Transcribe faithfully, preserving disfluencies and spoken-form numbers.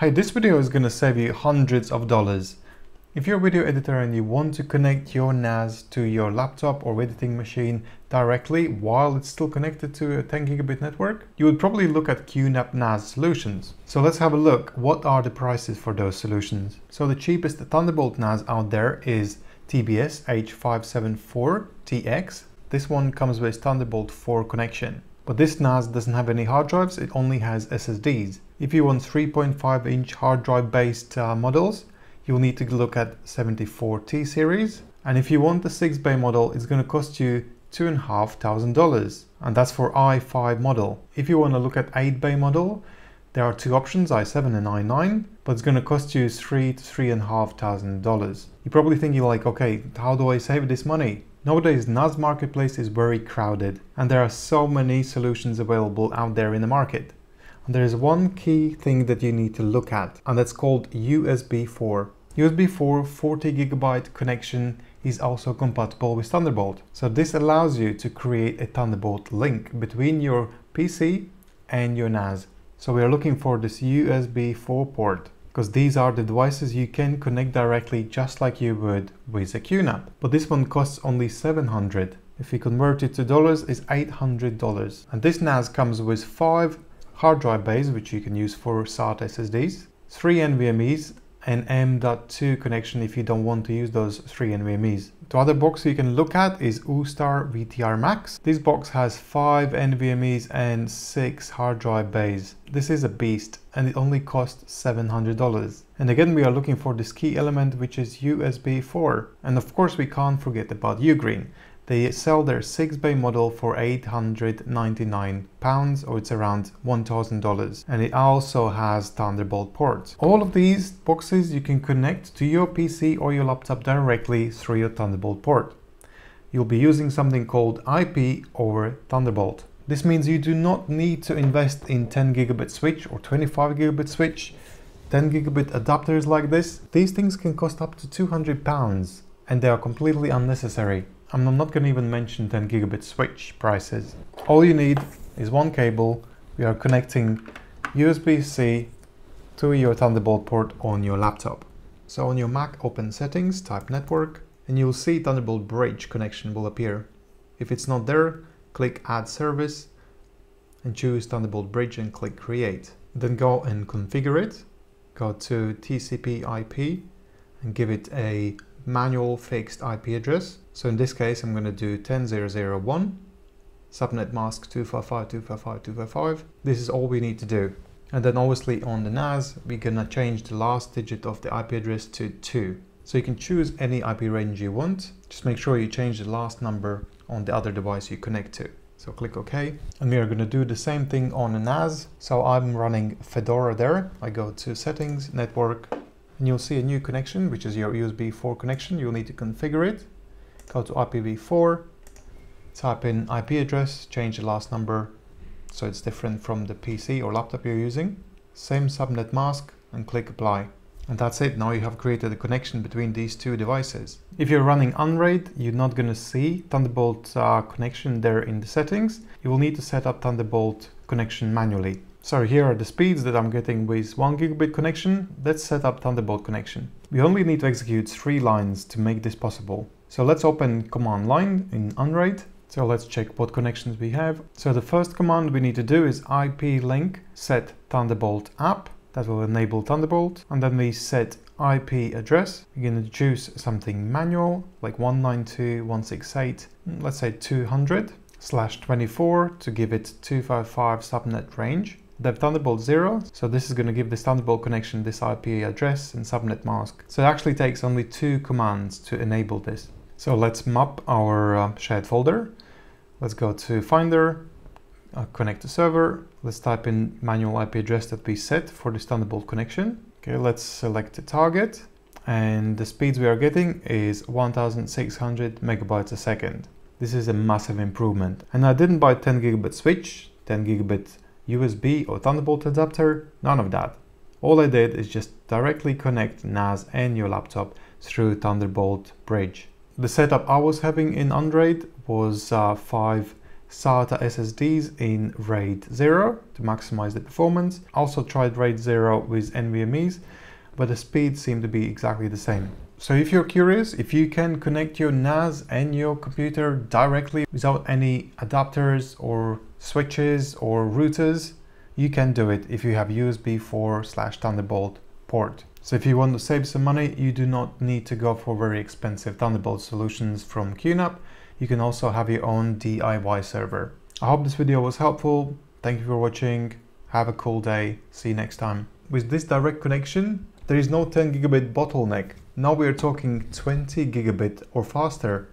Hi, this video is going to save you hundreds of dollars. If you're a video editor and you want to connect your N A S to your laptop or editing machine directly while it's still connected to a ten gigabit network, you would probably look at Q NAP N A S solutions. So let's have a look. What are the prices for those solutions? So the cheapest Thunderbolt N A S out there is T B S H five seven four T X. This one comes with Thunderbolt four connection. But this N A S doesn't have any hard drives, it only has S S Ds. If you want three point five inch hard drive based uh, models, you'll need to look at seventy-four T series. And if you want the six bay model, it's going to cost you two thousand five hundred dollars. And that's for i five model. If you want to look at eight bay model, there are two options, i seven and i nine, but it's going to cost you three to three and a half thousand dollars. You're probably thinking like, okay, how do I save this money? Nowadays, N A S marketplace is very crowded and there are so many solutions available out there in the market. And there is one key thing that you need to look at, and that's called U S B four. U S B four forty gigabyte connection is also compatible with Thunderbolt. So this allows you to create a Thunderbolt link between your P C and your N A S. So we are looking for this U S B four port, because these are the devices you can connect directly just like you would with a Q NAP. But this one costs only seven hundred dollars. If we convert it to dollars, it's eight hundred dollars. And this N A S comes with five hard drive bays, which you can use for SATA S S Ds, three N V M Es, and M dot two connection if you don't want to use those three N V M Es. The other box you can look at is AOOSTAR V T R Max. This box has five N V M Es and six hard drive bays. This is a beast and it only costs seven hundred dollars. And again, we are looking for this key element, which is U S B four. And of course, we can't forget about Ugreen. They sell their six bay model for eight hundred ninety-nine pounds, or it's around one thousand dollars. And it also has Thunderbolt ports. All of these boxes you can connect to your P C or your laptop directly through your Thunderbolt port. You'll be using something called I P over Thunderbolt. This means you do not need to invest in ten gigabit switch or twenty-five gigabit switch, ten gigabit adapters like this. These things can cost up to two hundred pounds and they are completely unnecessary. I'm not going to even mention ten gigabit switch prices. All you need is one cable. We are connecting U S B C to your Thunderbolt port on your laptop. So on your Mac, open settings, type network, and you'll see Thunderbolt bridge connection will appear. If it's not there, click add service and choose Thunderbolt bridge and click create. Then go and configure it. Go to T C P I P and give it a manual fixed I P address. So in this case, I'm going to do ten dot zero dot zero dot one, subnet mask two five five dot two five five dot two five five. This is all we need to do. And then obviously on the N A S, we're going to change the last digit of the I P address to two. So you can choose any I P range you want. Just make sure you change the last number on the other device you connect to. So click OK. And we are going to do the same thing on the N A S. So I'm running Fedora there. I go to settings, network, and you'll see a new connection, which is your U S B four connection. You'll need to configure it. Go to I P v four, type in I P address, change the last number so it's different from the P C or laptop you're using. Same subnet mask and click apply. And that's it. Now you have created a connection between these two devices. If you're running Unraid, you're not going to see Thunderbolt uh, connection there in the settings. You will need to set up Thunderbolt connection manually. So here are the speeds that I'm getting with one gigabit connection. Let's set up Thunderbolt connection. We only need to execute three lines to make this possible. So let's open command line in Unraid. So let's check what connections we have. So the first command we need to do is I P link set Thunderbolt app. That will enable Thunderbolt. And then we set I P address. We're going to choose something manual like one ninety-two dot one sixty-eight, let's say two hundred slash twenty-four to give it two fifty-five subnet range. They have Thunderbolt zero, so this is going to give this Thunderbolt connection this I P address and subnet mask. So it actually takes only two commands to enable this. So let's map our uh, shared folder. Let's go to Finder, uh, connect to server. Let's type in manual I P address that we set for this Thunderbolt connection. Okay, let's select the target, and the speeds we are getting is one thousand six hundred megabytes a second. This is a massive improvement. And I didn't buy ten gigabit switch, ten gigabit U S B or Thunderbolt adapter, none of that. All I did is just directly connect N A S and your laptop through Thunderbolt bridge. The setup I was having in Unraid was uh, five SATA S S Ds in RAID zero to maximize the performance. Also tried RAID zero with NVMe's, but the speed seemed to be exactly the same. So if you're curious, if you can connect your N A S and your computer directly without any adapters or switches or routers, you can do it if you have U S B four slash Thunderbolt port. So if you want to save some money, you do not need to go for very expensive Thunderbolt solutions from Q NAP. You can also have your own D I Y server. I hope this video was helpful. Thank you for watching. Have a cool day. See you next time. With this direct connection, there is no ten gigabit bottleneck. Now we are talking twenty gigabit or faster.